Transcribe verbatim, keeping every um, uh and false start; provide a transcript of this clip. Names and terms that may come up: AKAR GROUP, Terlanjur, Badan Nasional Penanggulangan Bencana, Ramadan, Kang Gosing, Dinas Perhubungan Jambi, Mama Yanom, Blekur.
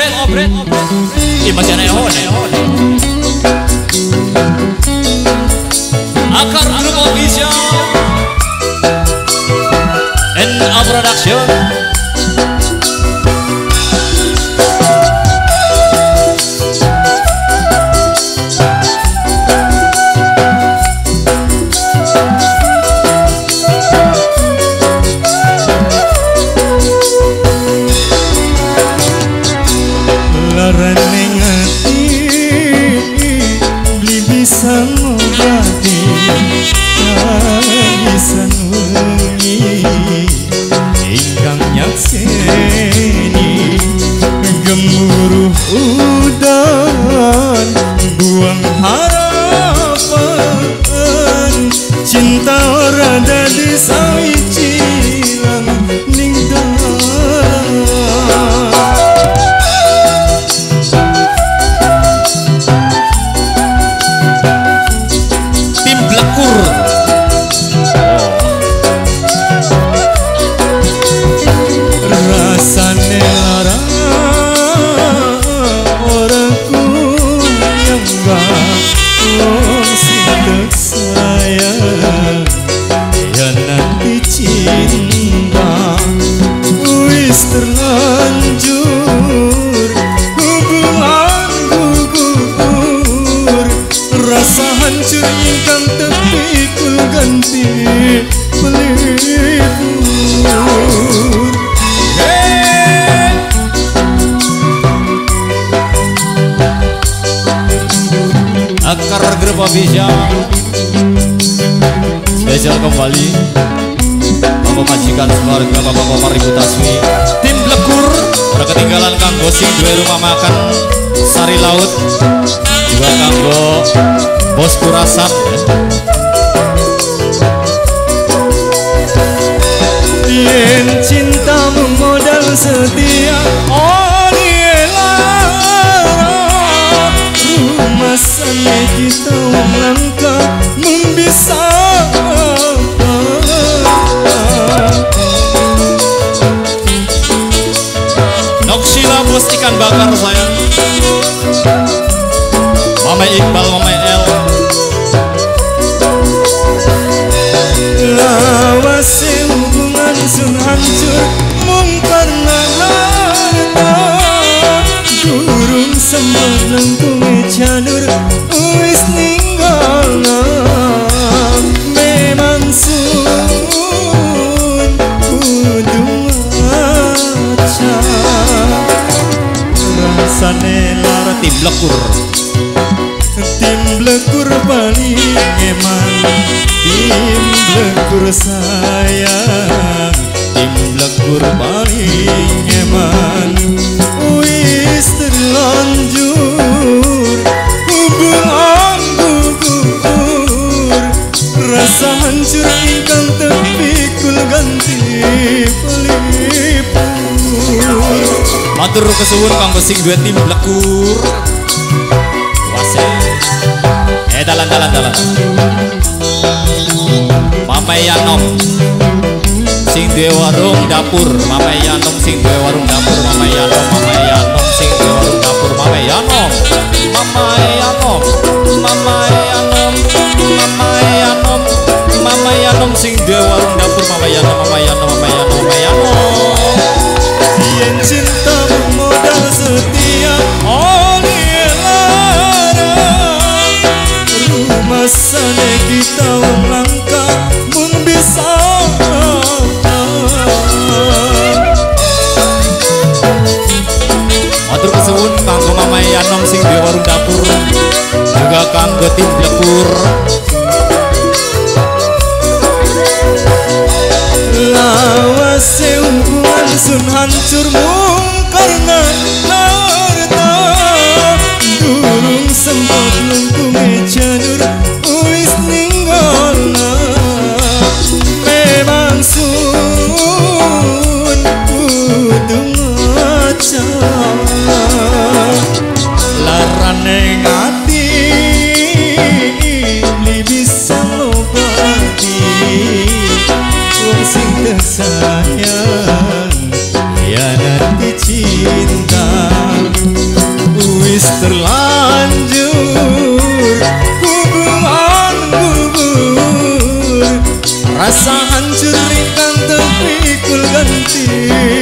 obret, obret, obret. Ih masih ada yang AKAR Group Official and a production. AKAR Group Official spesial kembali Bapak Majikan Keluarga, Bapak Komar Ibu Tasmi, tim Blekur pada ketinggalan Kang Gosing dua rumah makan Sari Laut, juga Kang Go Bos Kurasat Yen cinta modal setia. Oh masanya kita melangkah membisa Noksila bos ikan bakar sayang Mama Iqbal, Mama El lawase hubungan sun hancur mungkar harta durung semanang jalur wis ninggal memang sun kudu aja rasane lara tim Blekur tim Blekur paling eman tim Blekur sayang tim Blekur paling eman wis terlanjur rasa hancur ingkang terpikul ganti pelipur matur kesuwun Kang Gosing duet tim Blekur wase eh dalan dalan dalan Mamayanom sing duwe warung dapur Mamayanom sing duwe warung dapur Mamayanom Mamayanom sing duwe warung dapur Mamayanom Mamayanom Mamayanom Mamayanom Mama Yanom sing duwe warung dapur Mama Yanom Mama Yanom Mama Yanom Mama Yanom yen cinta modal setia oli lara rumah sana kita wong langkah mung bisa matur kesuwun kanggo Mama Yanom sing duwe warung dapur juga kanggo tim Blekur sun hancur mung karena harta durung sempat lengkunge janur wis ninggal memang sun kudu ngaca larane ngati habis terlanjur hubungan gugur, rasa hancur ringan terpikul ganti.